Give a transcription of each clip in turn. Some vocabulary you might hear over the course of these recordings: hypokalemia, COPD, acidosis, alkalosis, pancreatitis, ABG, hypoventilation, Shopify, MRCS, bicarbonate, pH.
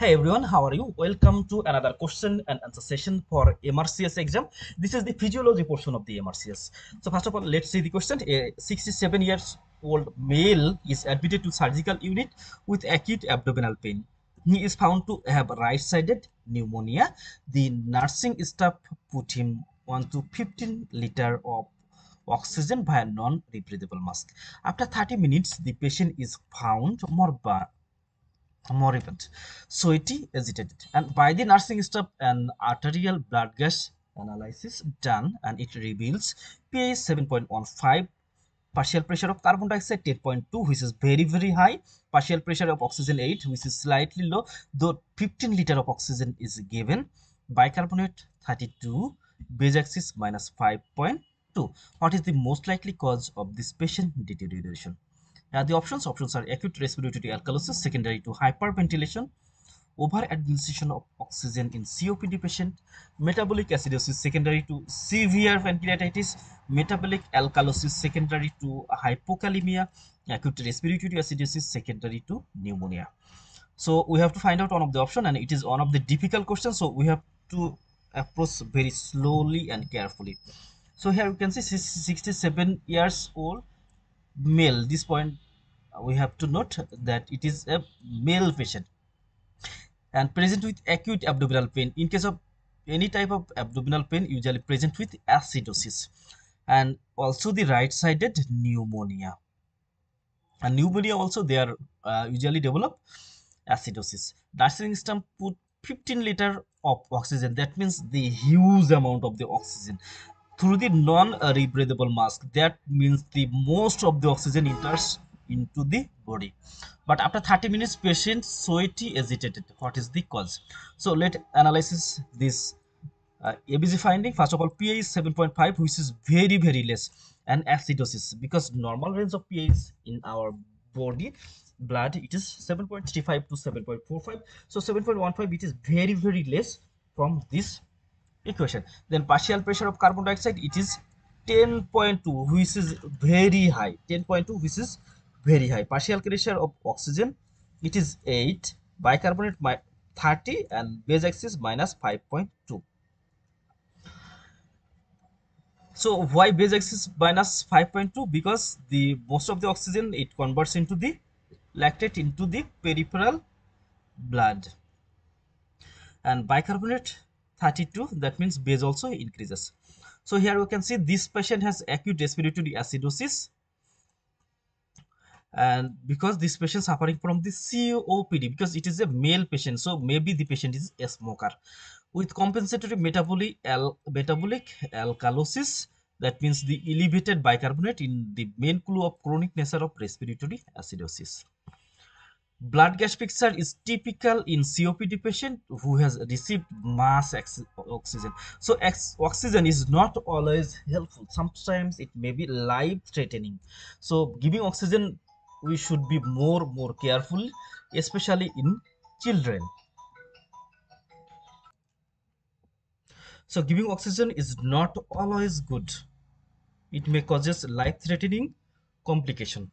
Hey everyone, how are you? Welcome to another question and answer session for MRCS exam. This is the physiology portion of the MRCS. So first of all, let's see the question. A 67 years old male is admitted to surgical unit with acute abdominal pain. He is found to have right-sided pneumonia. The nursing staff put him on to 15 liter of oxygen via non-breathable mask. After 30 minutes, the patient is found moribund, sweaty, agitated, and by the nursing staff an arterial blood gas analysis done, and it reveals pH 7.15, partial pressure of carbon dioxide 10.2, which is very, very high, partial pressure of oxygen 8, which is slightly low, though 15 liter of oxygen is given, bicarbonate 32, base axis -5.2. What is the most likely cause of this patient deterioration? Now the options are acute respiratory alkalosis secondary to hyperventilation, over administration of oxygen in COPD patient, metabolic acidosis secondary to severe pancreatitis, metabolic alkalosis secondary to hypokalemia, acute respiratory acidosis secondary to pneumonia. So we have to find out one of the options, and it is one of the difficult questions, so we have to approach very slowly and carefully. So here you can see 67 years old male. This point we have to note that it is a male patient and present with acute abdominal pain. In case of any type of abdominal pain, usually present with acidosis, and also the right-sided pneumonia, and pneumonia also they are usually develop acidosis. Nursing staff put 15 liter of oxygen, that means the huge amount of the oxygen, through the non-rebreathable mask. That means the most of the oxygen enters into the body. But after 30 minutes, patient sweaty, agitated. What is the cause? So let's analyze this ABG finding. First of all, pH is 7.5, which is very, very less, and acidosis, because normal range of pH in our body blood, it is 7.35 to 7.45. So 7.15, it is very, very less from this equation. Then partial pressure of carbon dioxide, it is 10.2, which is very high, 10.2, which is very high. Partial pressure of oxygen, it is 8, bicarbonate 30, and base axis -5.2. So why base axis -5.2? Because the most of the oxygen, it converts into the lactate into the peripheral blood, and bicarbonate 32, that means base also increases. So here we can see this patient has acute respiratory acidosis, and because this patient suffering from the COPD, because it is a male patient, so maybe the patient is a smoker with compensatory metabolic alkalosis, that means the elevated bicarbonate in the main clue of chronic nature of respiratory acidosis. Blood gas picture is typical in COPD patient who has received mass oxygen. So oxygen is not always helpful. Sometimes it may be life-threatening. So giving oxygen, we should be more careful, especially in children. So giving oxygen is not always good. It may cause life-threatening complication,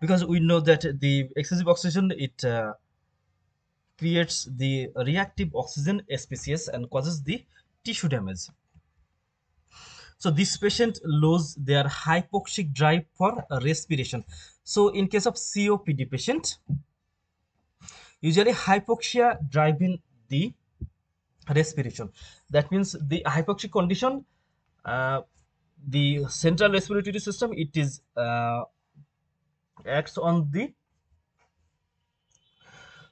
because we know that the excessive oxygen, it creates the reactive oxygen species and causes the tissue damage. So this patient lose their hypoxic drive for respiration. So in case of COPD patient, usually hypoxia driving the respiration. That means the hypoxic condition, the central respiratory system, it is acts on the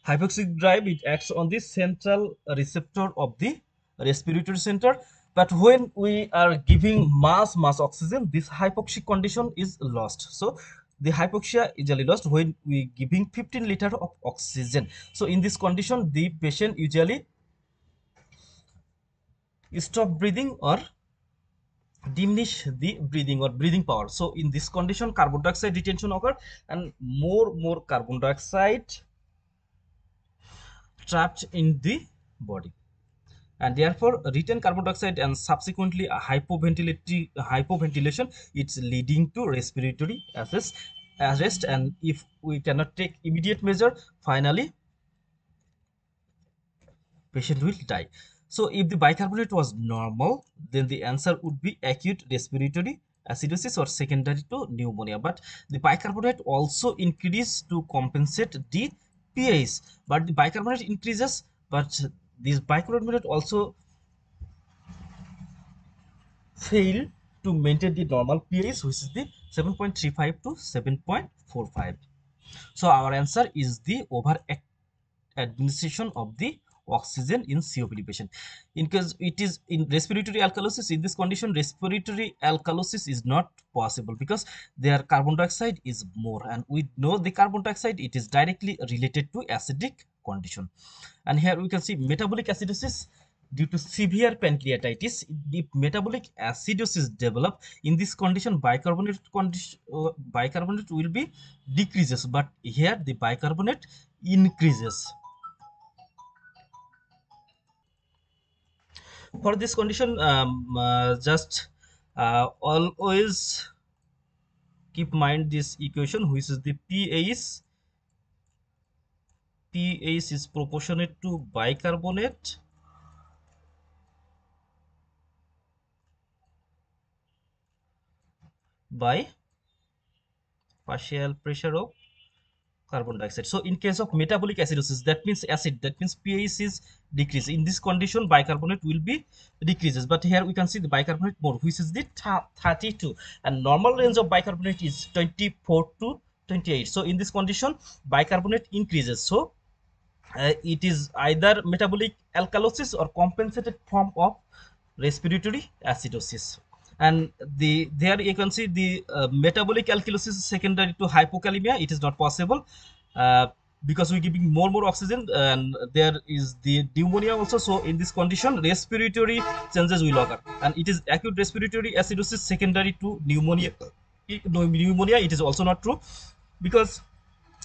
hypoxic drive, it acts on the central receptor of the respiratory center. But when we are giving mass oxygen, this hypoxic condition is lost. So the hypoxia is usually lost when we giving 15 liter of oxygen. So in this condition, the patient usually stop breathing or diminish the breathing or breathing power. So in this condition, carbon dioxide retention occurs, and more carbon dioxide trapped in the body, and therefore retained carbon dioxide, and subsequently a hypoventilation, it's leading to respiratory arrest. And if we cannot take immediate measure, finally patient will die. So if the bicarbonate was normal, then the answer would be acute respiratory acidosis or secondary to pneumonia. But the bicarbonate also increases to compensate the pH. But the bicarbonate increases, but this bicarbonate also fail to maintain the normal pH, which is the 7.35 to 7.45. So our answer is the over administration of the oxygen in COPD patient. In case it is in respiratory alkalosis, in this condition respiratory alkalosis is not possible because their carbon dioxide is more, and we know the carbon dioxide, it is directly related to acidic condition. And here we can see metabolic acidosis due to severe pancreatitis. If metabolic acidosis develop in this condition, bicarbonate will be decreases, but here the bicarbonate increases. For this condition, always keep mind this equation, which is the pH. pH is proportionate to bicarbonate by partial pressure of carbon dioxide. So in case of metabolic acidosis, that means acid, that means pH is decreased. In this condition bicarbonate will be decreases, but here we can see the bicarbonate more, which is the 32, and normal range of bicarbonate is 24 to 28. So in this condition bicarbonate increases. So it is either metabolic alkalosis or compensated form of respiratory acidosis. And there you can see the metabolic alkalosis is secondary to hypokalemia. It is not possible because we are giving more oxygen, and there is the pneumonia also. So in this condition respiratory changes will occur, and it is acute respiratory acidosis secondary to pneumonia. It is also not true because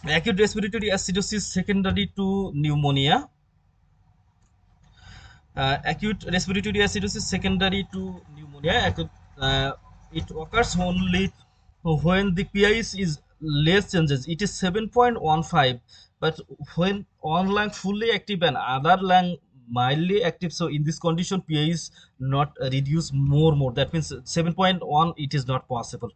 acute respiratory acidosis secondary to pneumonia. Acute respiratory acidosis secondary to pneumonia, it occurs only when the pH is less changes. It is 7.15, but when one lung fully active and other lung mildly active, so in this condition pH is not reduced more. That means 7.1, it is not possible.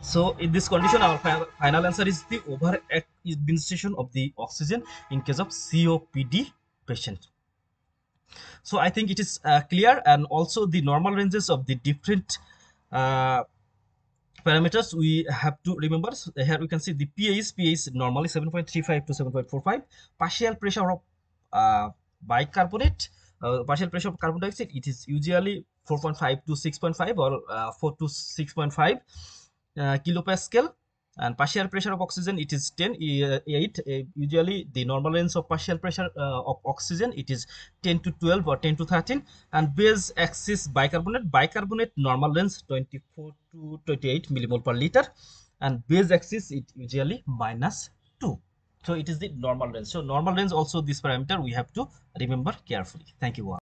So in this condition our final answer is the over administration of the oxygen in case of COPD patient. So I think it is clear, and also the normal ranges of the different parameters we have to remember. So here we can see the pH normally 7.35 to 7.45, partial pressure of bicarbonate, partial pressure of carbon dioxide, it is usually 4.5 to 6.5 or 4 to 6.5 kilopascal, and partial pressure of oxygen, it is 10 8. Usually the normal range of partial pressure of oxygen, it is 10 to 12 or 10 to 13, and base axis bicarbonate normal range 24 to 28 millimole per liter, and base axis it usually -2. So it is the normal range. So normal range also this parameter we have to remember carefully. Thank you all.